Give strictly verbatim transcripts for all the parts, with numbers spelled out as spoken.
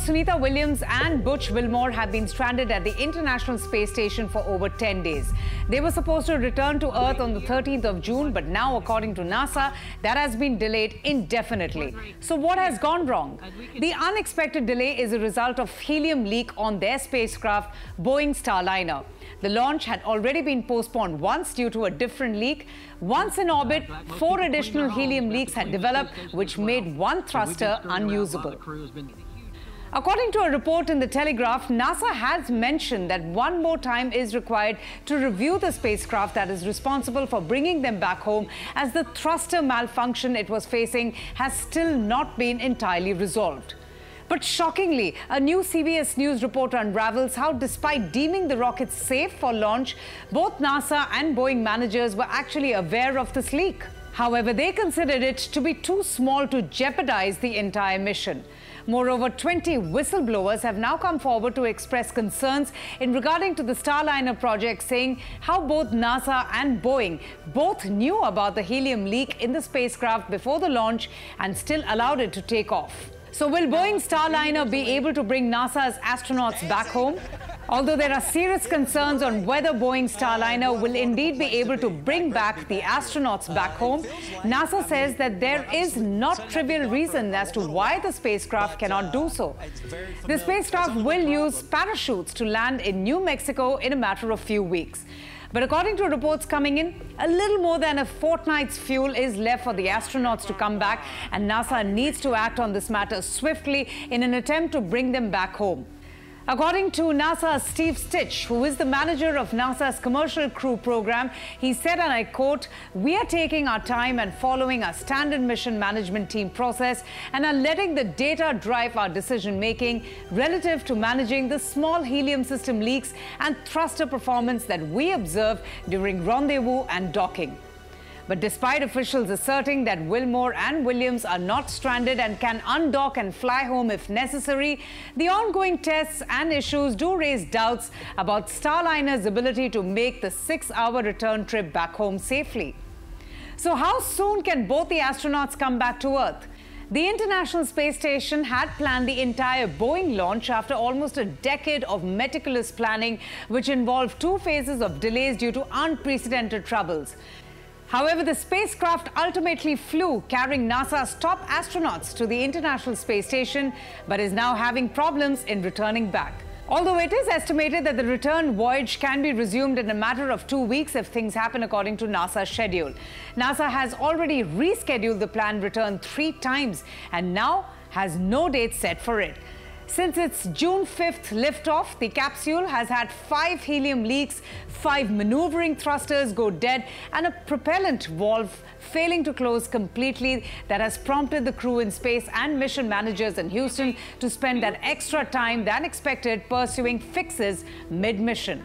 Astronauts Sunita Williams and Butch Wilmore have been stranded at the International Space Station for over ten days. They were supposed to return to Earth on the thirteenth of June, but now, according to NASA, that has been delayed indefinitely. So what has gone wrong? The unexpected delay is a result of helium leak on their spacecraft, Boeing Starliner. The launch had already been postponed once due to a different leak. Once in orbit, four additional helium leaks had developed, which made one thruster unusable. According to a report in The Telegraph, NASA has mentioned that one more time is required to review the spacecraft that is responsible for bringing them back home, as the thruster malfunction it was facing has still not been entirely resolved. But shockingly, a new C B S News report unravels how, despite deeming the rockets safe for launch, both NASA and Boeing managers were actually aware of this leak. However, they considered it to be too small to jeopardize the entire mission. Moreover, twenty whistleblowers have now come forward to express concerns in regarding to the Starliner project, saying how both NASA and Boeing both knew about the helium leak in the spacecraft before the launch and still allowed it to take off. So will Boeing Starliner be able to bring NASA's astronauts back home? Although there are serious concerns on whether Boeing Starliner will indeed be able to bring back the astronauts back home, NASA says that there is not trivial reason as to why the spacecraft cannot do so. The spacecraft will use parachutes to land in New Mexico in a matter of few weeks. But according to reports coming in, a little more than a fortnight's fuel is left for the astronauts to come back, and NASA needs to act on this matter swiftly in an attempt to bring them back home. According to NASA's Steve Stitch, who is the manager of NASA's Commercial Crew Program, he said, and I quote, "We are taking our time and following our standard mission management team process and are letting the data drive our decision-making relative to managing the small helium system leaks and thruster performance that we observe during rendezvous and docking." But despite officials asserting that Wilmore and Williams are not stranded and can undock and fly home if necessary, the ongoing tests and issues do raise doubts about Starliner's ability to make the six-hour return trip back home safely. So how soon can both the astronauts come back to Earth? The International Space Station had planned the entire Boeing launch after almost a decade of meticulous planning, which involved two phases of delays due to unprecedented troubles. However, the spacecraft ultimately flew, carrying NASA's top astronauts to the International Space Station, but is now having problems in returning back. Although it is estimated that the return voyage can be resumed in a matter of two weeks if things happen according to NASA's schedule. NASA has already rescheduled the planned return three times and now has no date set for it. Since its June fifth liftoff, the capsule has had five helium leaks, five maneuvering thrusters go dead, and a propellant valve failing to close completely that has prompted the crew in space and mission managers in Houston to spend that extra time than expected pursuing fixes mid-mission.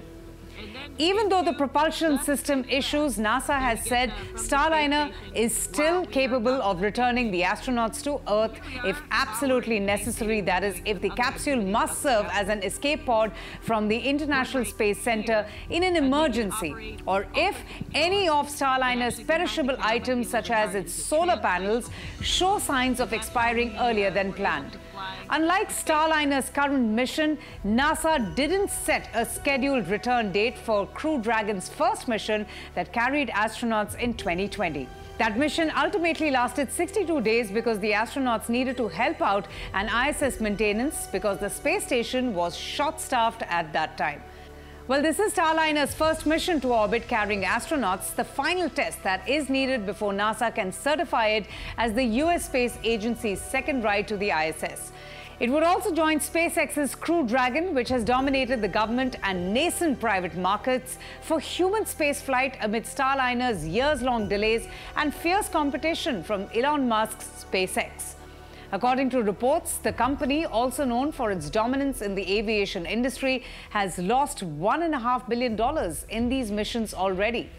Even though the propulsion system issues, NASA has said Starliner is still capable of returning the astronauts to Earth if absolutely necessary. That is, if the capsule must serve as an escape pod from the International Space Center in an emergency, or if any of Starliner's perishable items, such as its solar panels, show signs of expiring earlier than planned. Unlike Starliner's current mission, NASA didn't set a scheduled return date for Crew Dragon's first mission that carried astronauts in twenty twenty. That mission ultimately lasted sixty-two days because the astronauts needed to help out an I S S maintenance because the space station was short-staffed at that time. Well, this is Starliner's first mission to orbit carrying astronauts, the final test that is needed before NASA can certify it as the U S Space Agency's second ride to the I S S. It would also join SpaceX's Crew Dragon, which has dominated the government and nascent private markets for human spaceflight amid Starliner's years-long delays and fierce competition from Elon Musk's SpaceX. According to reports, the company, also known for its dominance in the aviation industry, has lost one and a half billion dollars in these missions already.